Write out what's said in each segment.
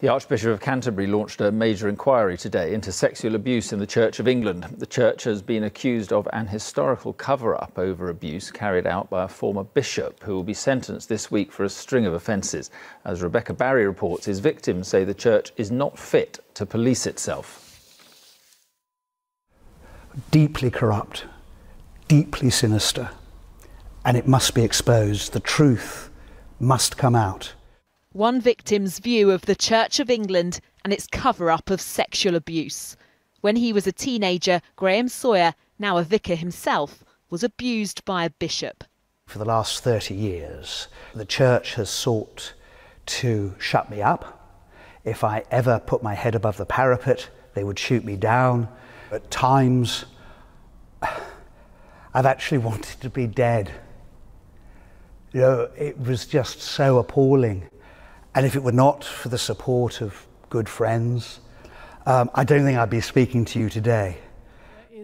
The Archbishop of Canterbury launched a major inquiry today into sexual abuse in the Church of England. The Church has been accused of an historical cover-up over abuse carried out by a former bishop who will be sentenced this week for a string of offences. As Rebecca Barry reports, his victims say the Church is not fit to police itself. Deeply corrupt, deeply sinister, and it must be exposed. The truth must come out. One victim's view of the Church of England and its cover-up of sexual abuse. When he was a teenager, Graham Sawyer, now a vicar himself, was abused by a bishop. For the last 30 years, the Church has sought to shut me up. If I ever put my head above the parapet, they would shoot me down. At times, I've actually wanted to be dead. You know, it was just so appalling. And if it were not for the support of good friends, I don't think I'd be speaking to you today.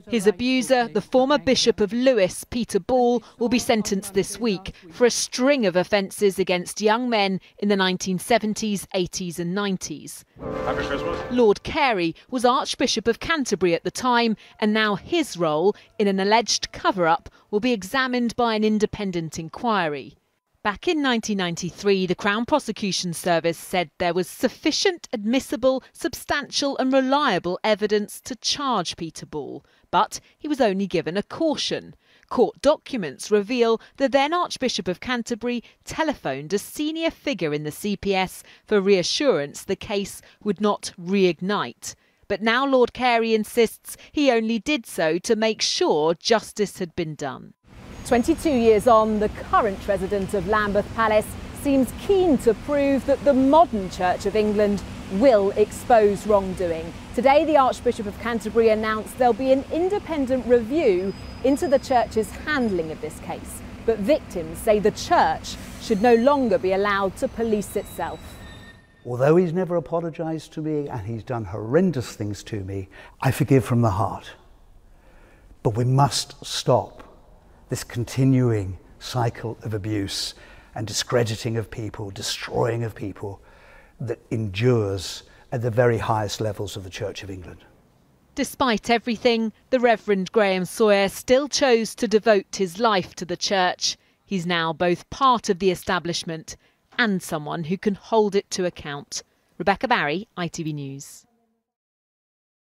His abuser, the former Bishop of Lewes, Peter Ball, will be sentenced this week for a string of offences against young men in the 1970s, 80s and 90s. Happy Christmas. Lord Carey was Archbishop of Canterbury at the time, and now his role in an alleged cover-up will be examined by an independent inquiry. Back in 1993, the Crown Prosecution Service said there was sufficient, admissible, substantial and reliable evidence to charge Peter Ball, but he was only given a caution. Court documents reveal the then Archbishop of Canterbury telephoned a senior figure in the CPS for reassurance the case would not reignite. But now Lord Carey insists he only did so to make sure justice had been done. 22 years on, the current resident of Lambeth Palace seems keen to prove that the modern Church of England will expose wrongdoing. Today, the Archbishop of Canterbury announced there'll be an independent review into the Church's handling of this case. But victims say the Church should no longer be allowed to police itself. Although he's never apologised to me and he's done horrendous things to me, I forgive from the heart. But we must stop this continuing cycle of abuse and discrediting of people, destroying of people, that endures at the very highest levels of the Church of England. Despite everything, the Reverend Graham Sawyer still chose to devote his life to the Church. He's now both part of the establishment and someone who can hold it to account. Rebecca Barry, ITV News.